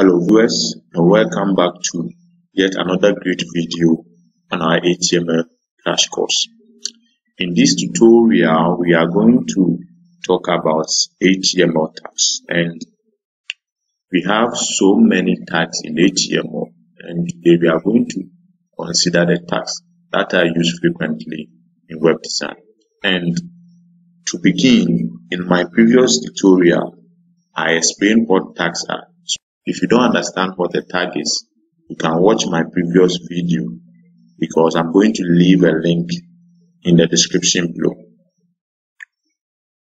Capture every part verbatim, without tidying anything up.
Hello viewers, and welcome back to yet another great video on our H T M L crash course. In this tutorial, we are going to talk about H T M L tags, and we have so many tags in H T M L, and today we are going to consider the tags that are used frequently in web design. And to begin, in my previous tutorial, I explained what tags are. If you don't understand what the tag is, you can watch my previous video because I'm going to leave a link in the description below.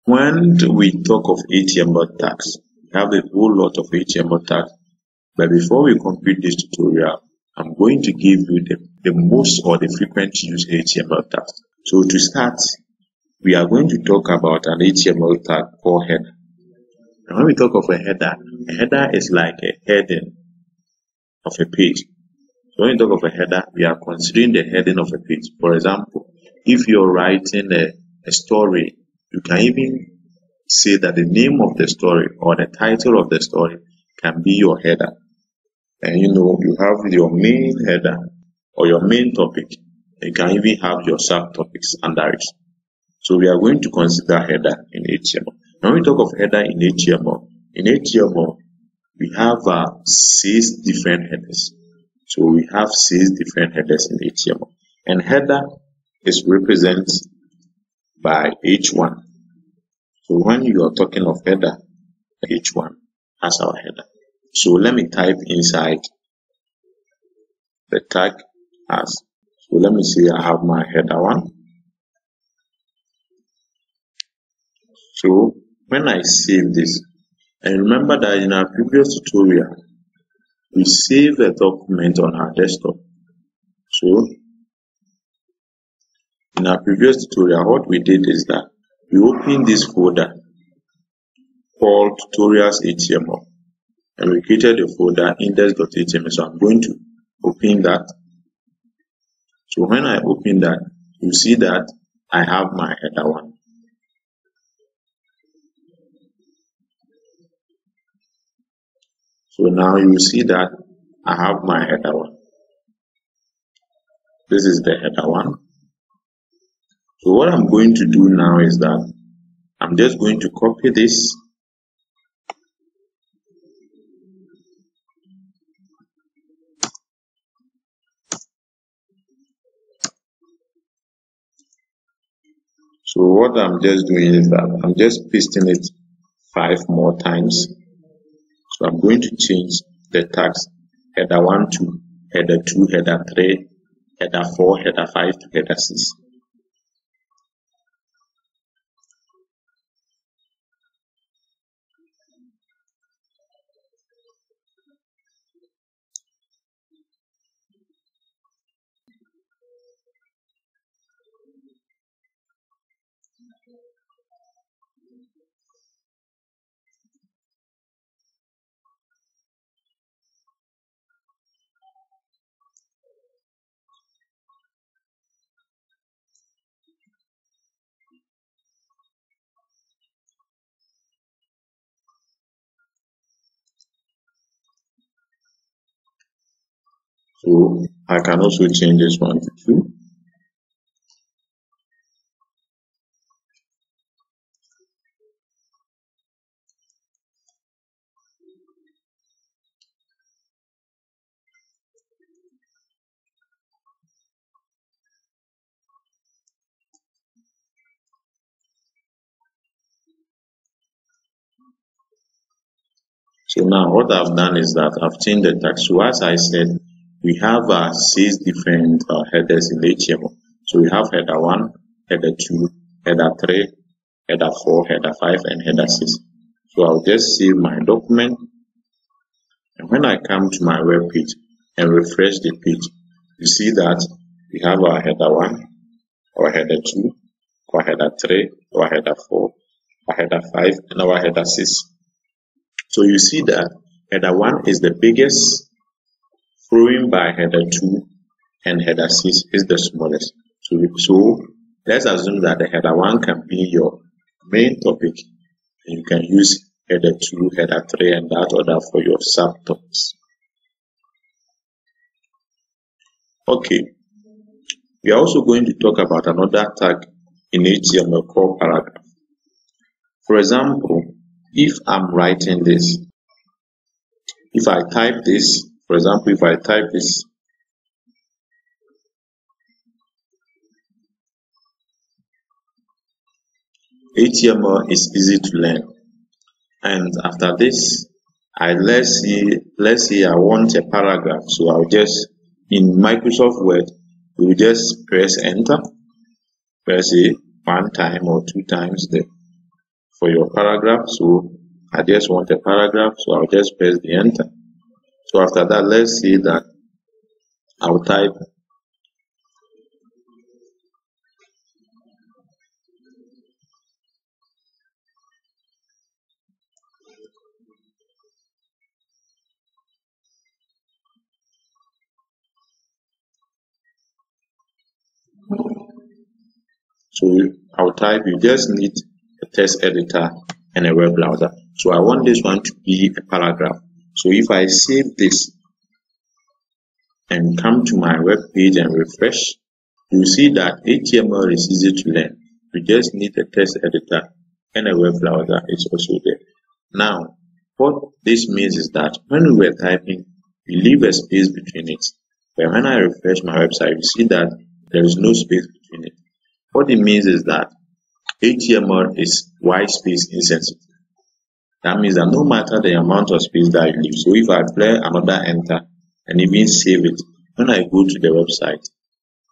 When we talk of H T M L tags, we have a whole lot of H T M L tags. But before we complete this tutorial, I'm going to give you the, the most or the frequent used H T M L tags. So to start, we are going to talk about an H T M L tag called header. And when we talk of a header, a header is like a heading of a page. So when we talk of a header, we are considering the heading of a page. For example, if you're writing a, a story, you can even say that the name of the story or the title of the story can be your header. And you know, you have your main header or your main topic. You can even have your subtopics under it. So we are going to consider header in H T M L. When we talk of header in H T M L, in H T M L, we have uh, six different headers. So we have six different headers in H T M L. And header is represented by H one. So when you are talking of header, H one as our header. So let me type inside the tag as. So let me see, I have my header one. So when I save this, and remember that in our previous tutorial, we save a document on our desktop. So, in our previous tutorial, what we did is that we opened this folder called tutorials dot H T M L, and we created a folder index dot H T M L. So I'm going to open that. So when I open that, you see that I have my header one. So now you see that I have my header one. This is the header one. So what I'm going to do now is that I'm just going to copy this. So what I'm just doing is that I'm just pasting it five more times. So I'm going to change the tags header one to header two, header three, header four, header five to header six. So I can also change this one to two. So now what I've done is that I've changed the tag. So as I said, we have uh, six different uh, headers in H T M L. So we have header one, header two, header three, header four, header five, and header six. So I'll just save my document. And when I come to my web page and refresh the page, you see that we have our header one, our header two, our header three, our header four, our header five, and our header six. So you see that header one is the biggest, following by header two, and header six is the smallest. So, so let's assume that the header one can be your main topic, and you can use header two, header three, and that order for your subtopics. Okay, we are also going to talk about another tag in H T M L called paragraph. For example, if I'm writing this, if I type this, for example, if I type this, H T M L is easy to learn. And after this, I let's see, let's see, I want a paragraph, so I'll just in Microsoft Word, you just press enter, press it one time or two times there for your paragraph. So I just want a paragraph, so I'll just press the enter. So after that, let's see that I'll type So I'll type, you just need a text editor and a web browser. So I want this one to be a paragraph. So if I save this and come to my web page and refresh, you see that H T M L is easy to learn. You just need a text editor and a web browser is also there. Now, what this means is that when we were typing, we leave a space between it. But when I refresh my website, you see that there is no space between it. What it means is that H T M L is white space insensitive. That means that no matter the amount of space that you leave, so if I play another enter and even save it, when I go to the website,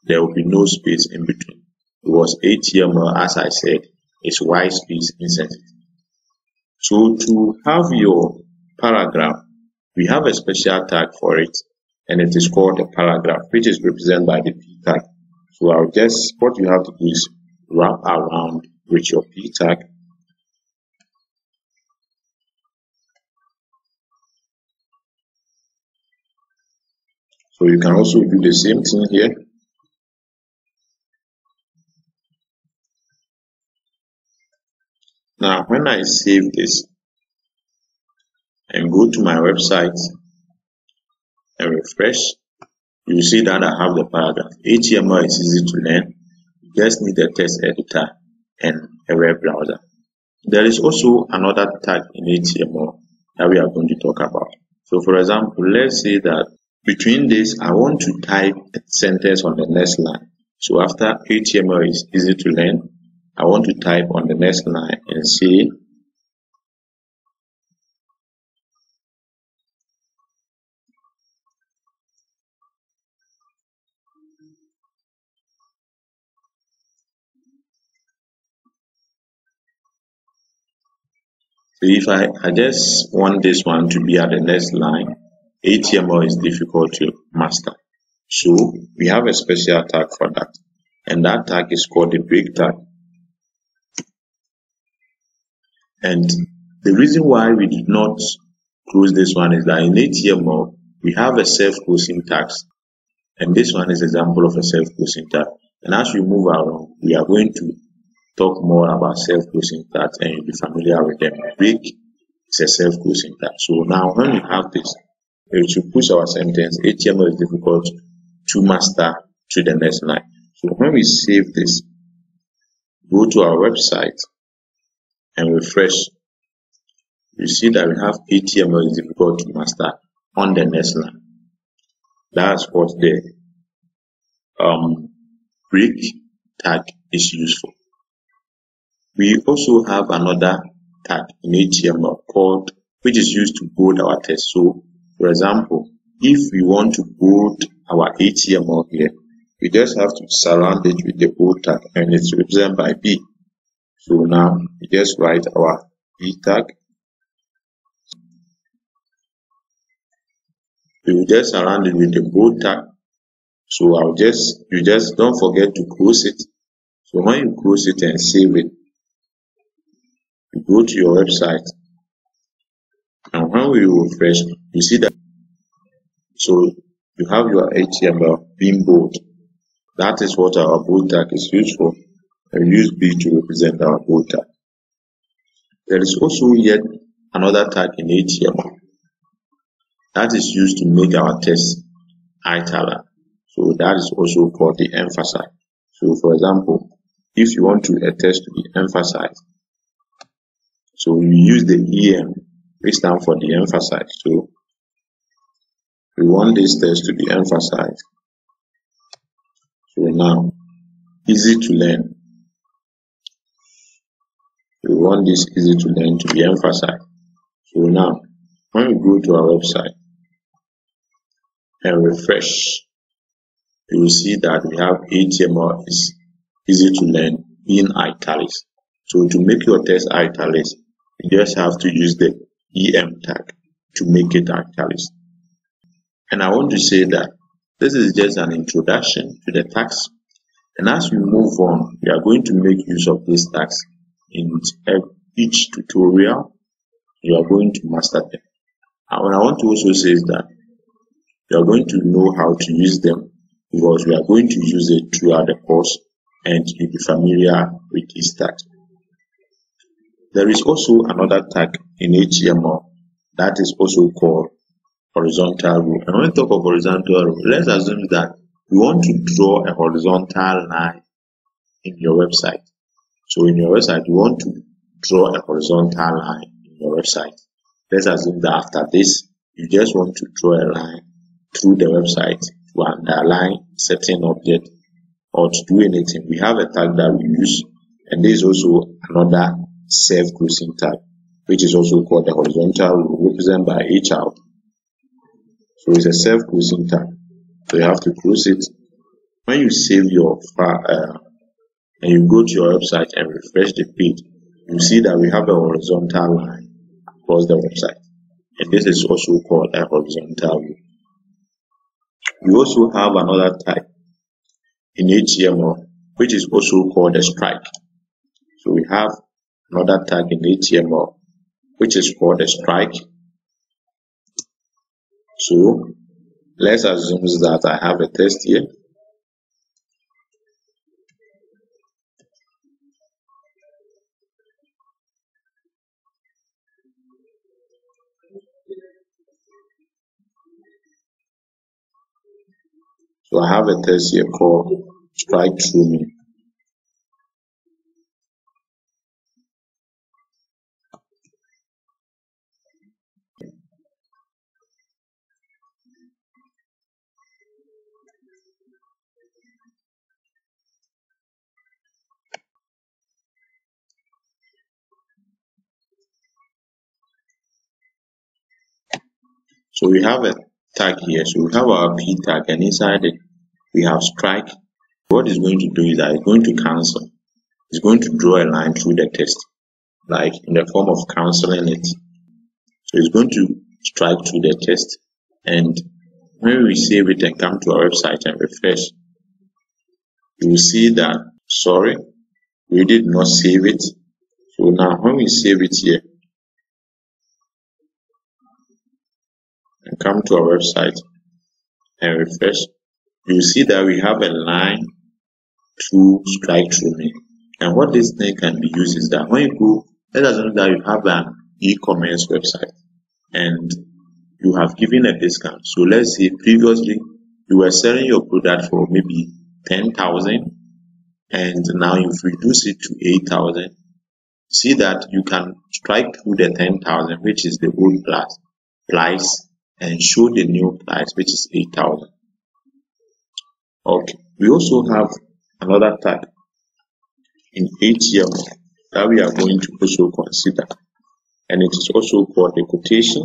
there will be no space in between. Because H T M L, as I said, is white space insensitive. So to have your paragraph, we have a special tag for it, and it is called a paragraph, which is represented by the P tag. So I'll just, what you have to do is wrap around with your P tag. So you can also do the same thing here. Now, when I save this and go to my website and refresh, you see that I have the paragraph. H T M L is easy to learn. You just need a text editor and a web browser. There is also another tag in H T M L that we are going to talk about. So for example, let's say that between this, I want to type a sentence on the next line. So after H T M L is easy to learn, I want to type on the next line and say, So if I, I just want this one to be at the next line, H T M L is difficult to master. So we have a special tag for that. And that tag is called the break tag. And the reason why we did not close this one is that in H T M L, we have a self-closing tag. And this one is an example of a self-closing tag. And as we move along, we are going to talk more about self-closing tags, and you'll be familiar with them. Break is a self-closing tag. So now when you have this, we should push our sentence, H T M L is difficult to master, to the next line. So when we save this, go to our website and refresh, you see that we have H T M L is difficult to master on the next line. That's what the um, break tag is useful. We also have another tag in H T M L called, which is used to bold our text. So, for example, if we want to bold our H T M L here, we just have to surround it with the bold tag, and it's represented by B. So now we just write our B tag. We will just surround it with the bold tag. So I'll just, you just don't forget to close it. So when you close it and save it, you go to your website, and when we refresh, you see that. So you have your H T M L being bold. That is what our bold tag is used for. We use B to represent our bold tag. There is also yet another tag in H T M L. That is used to make our text italic. So that is also called the emphasize. So for example, if you want to a text to be emphasized, so we use the E M, which stands for the emphasize. So we want this text to be emphasized. So now, easy to learn. We want this easy to learn to be emphasized. So now, when we go to our website and refresh, you will see that we have H T M L is easy to learn in italics. So to make your text italics, you just have to use the E M tag to make it italics. And I want to say that this is just an introduction to the tags. And as we move on, we are going to make use of these tags in each tutorial. You are going to master them. And what I want to also say is that you are going to know how to use them, because we are going to use it throughout the course and you'll be familiar with these tags. There is also another tag in H T M L that is also called horizontal rule. And when we talk of horizontal rule, let's assume that you want to draw a horizontal line in your website. So in your website, you want to draw a horizontal line in your website. Let's assume that after this, you just want to draw a line through the website to underline certain object or to do anything. We have a tag that we use, and there is also another self-closing tag, which is also called the horizontal rule, represented by H out. So it's a self-closing tag. So you have to close it. When you save your file uh, and you go to your website and refresh the page, you see that we have a horizontal line across the website. And this is also called a horizontal rule. We also have another type in H T M L, which is also called a strike. So we have another tag in H T M L, which is called a strike. So let's assume that I have a text here. So I have a text here called strike through me. So we have a tag here. So we have our P tag, and inside it we have strike. What it's going to do is that it's going to cancel. It's going to draw a line through the text, like in the form of canceling it. So it's going to strike through the text, and when we save it and come to our website and refresh, you will see that, sorry, we did not save it. So now when we save it here and come to our website and refresh, you see that we have a line through strike through me. And what this thing can be used is that when you go, let us know that you have an e-commerce website and you have given a discount. So let's say previously you were selling your product for maybe ten thousand, and now if we reduce it to eight thousand, see that you can strike through the ten thousand, which is the old price, and show the new price, which is eight thousand. Okay, we also have another tag in H T M L that we are going to also consider, and it is also called the quotation.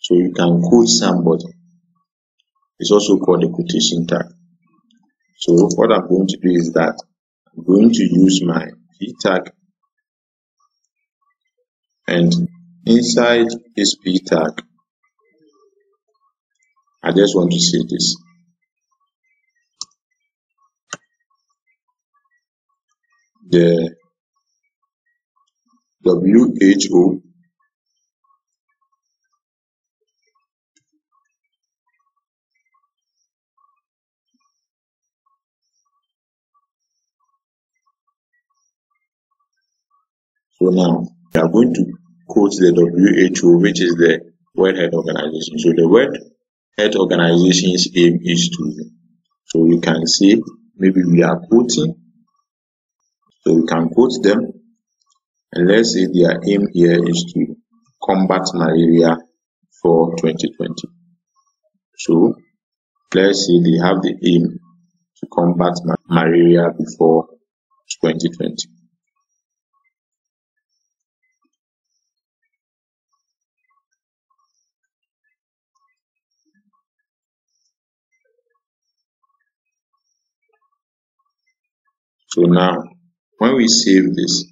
So you can quote somebody. It's also called the quotation tag. So what I'm going to do is that I'm going to use my P tag, and inside this P tag, I just want to see this. The W H O So now We are going to quote the W H O, which is the World Health Organization. So the World Health Organization's aim is to, so you can see maybe we are quoting, so we can quote them, and let's say their aim here is to combat malaria for twenty twenty. So let's say they have the aim to combat ma malaria before twenty twenty. So now, when we save this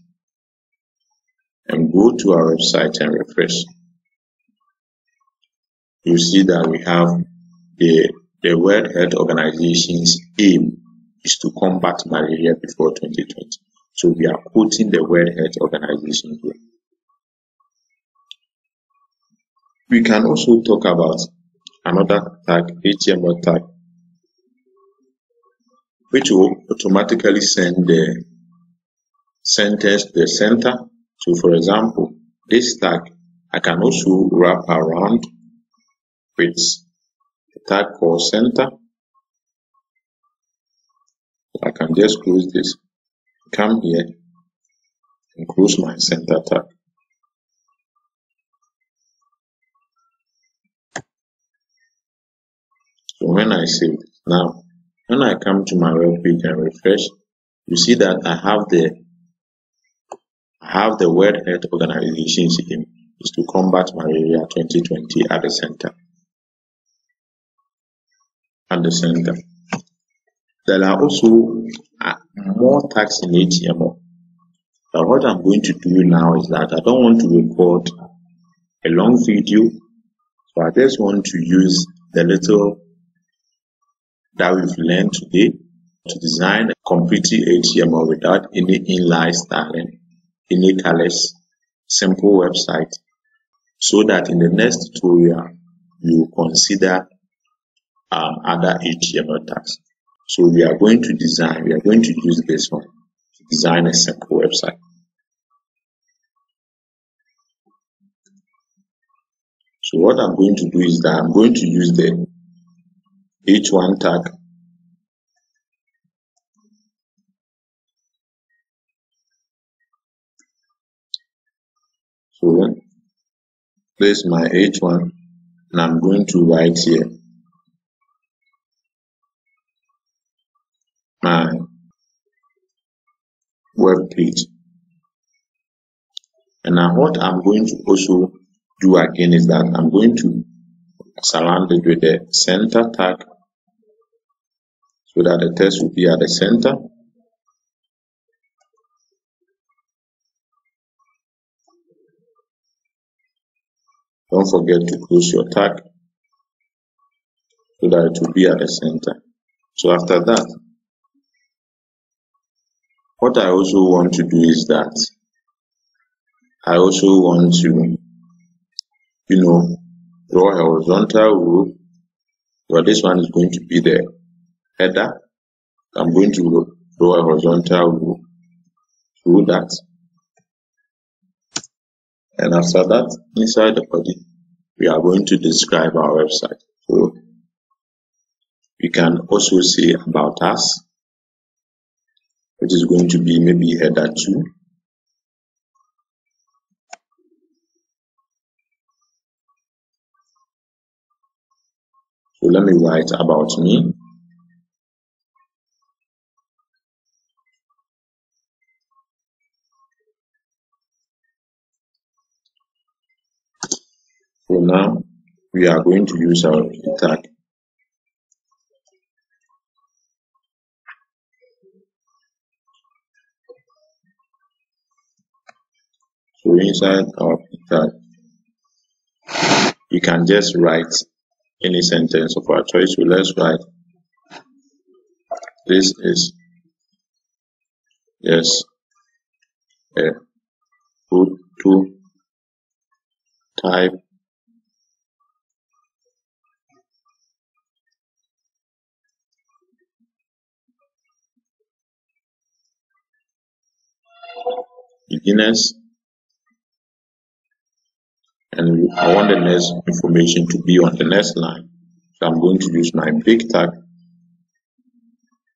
and go to our website and refresh, you see that we have the, the World Health Organization's aim is to combat malaria before twenty twenty. So we are quoting the World Health Organization here. We can also talk about another tag, H T M L tag, which will automatically send the sentence to the center. So for example, this tag, I can also wrap around with a tag called center. I can just close this, come here and close my center tag. So when I save this now, when I come to my web page and refresh, you see that I have the I have the World Health Organization's aim is to combat malaria twenty twenty at the center. At the center, there are also uh, more tags in H T M L. But what I'm going to do now is that I don't want to record a long video, so I just want to use the little that we've learned today to design a complete H T M L without any inline styling, any colors, simple website, so that in the next tutorial you consider um, other H T M L tags. So we are going to design, we are going to use this one to design a simple website. So what I'm going to do is that I'm going to use the H one tag, so then place my H one and I'm going to write here my web page. And now what I'm going to also do again is that I'm going to surround it with the center tag, so that the text will be at the center. Don't forget to close your tag so that it will be at the center. So after that, what I also want to do is that I also want to, you know, draw a horizontal row. Well, this one is going to be the header. I'm going to draw a horizontal row through that, and after that, inside the body, we are going to describe our website. So we can also say about us, which is going to be maybe header two. So let me write about me. So now we are going to use our tag. So inside our tag, you can just write any sentence of our choice. So let's write, this is yes a good to type beginners and I want the next information to be on the next line. So I'm going to use my break tag,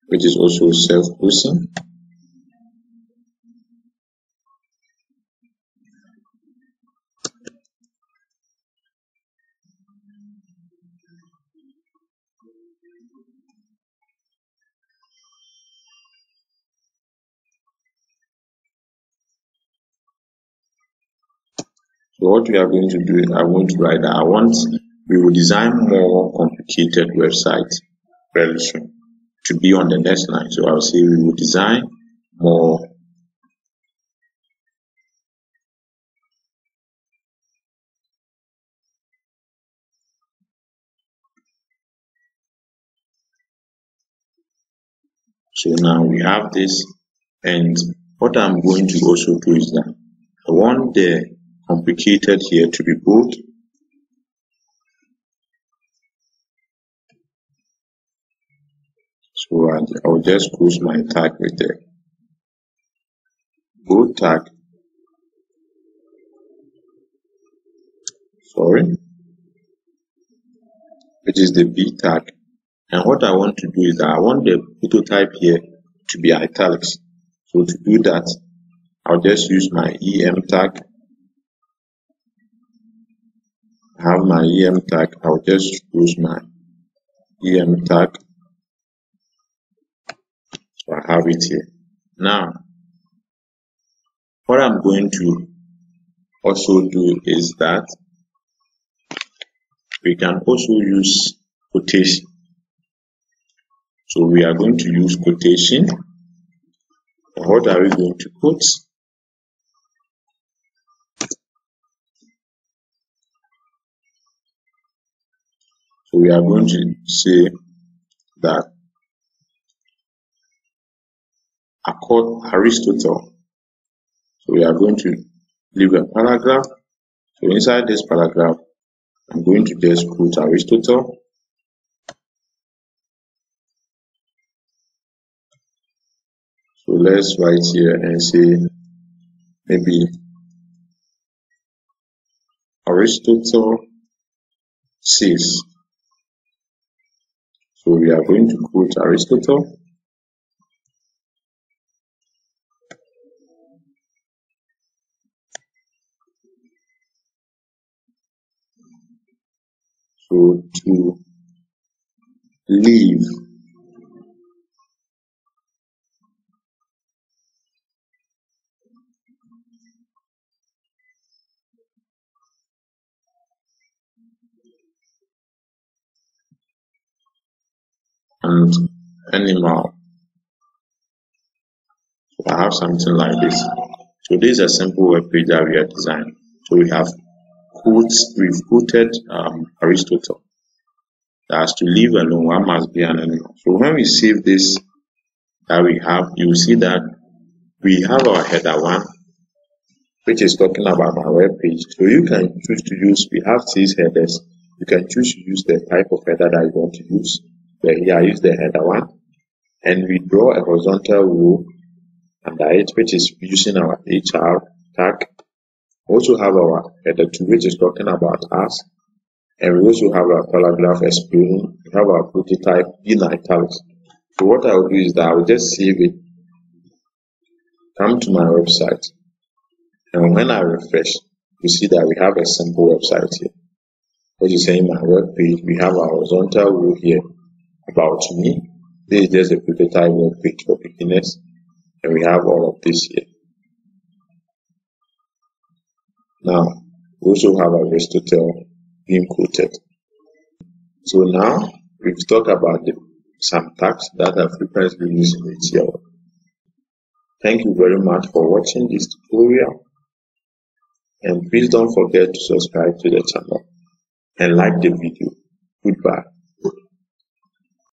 which is also self-posting. So what we are going to do is I want to write that I want, we will design more complicated websites very soon to be on the next line. So I'll say we will design more . So now we have this, and what I'm going to also do is that I want the complicated here to be bold. So I'll just close my tag with the bold tag. Sorry, which is the B tag. And what I want to do is that I want the prototype here to be italics. So to do that, I'll just use my E M tag. Have my E M tag, I'll just use my E M tag. So I have it here. Now, what I'm going to also do is that we can also use quotation. So we are going to use quotation. What are we going to quote? So we are going to say that I quote Aristotle. So we are going to leave a paragraph. So inside this paragraph, I'm going to just quote Aristotle. So let's write here and say maybe Aristotle says. So we are going to quote Aristotle. So to leave and animal. So I have something like this. So this is a simple web page that we are designing. So we have quotes, we've quoted um, Aristotle. That has to leave alone, one must be an animal. So when we save this that we have, you see that we have our header one, which is talking about our web page. So you can choose to use, we have these headers. You can choose to use the type of header that you want to use. Here I use the header one, and we draw a horizontal row under it, which is using our H R tag. We also have our header two, which is talking about us, and we also have our paragraph explaining. We have our prototype in italics. So what I will do is that I will just save it, come to my website, and when I refresh, you see that we have a simple website here, which is saying my web page. We have our horizontal row here. About me, this is just a prototype web page for beginners, and we have all of this here. Now, we also have Aristotle being quoted. So now, we've talked about the, some tags that are frequently used in H T M L. Thank you very much for watching this tutorial, and please don't forget to subscribe to the channel and like the video. Goodbye.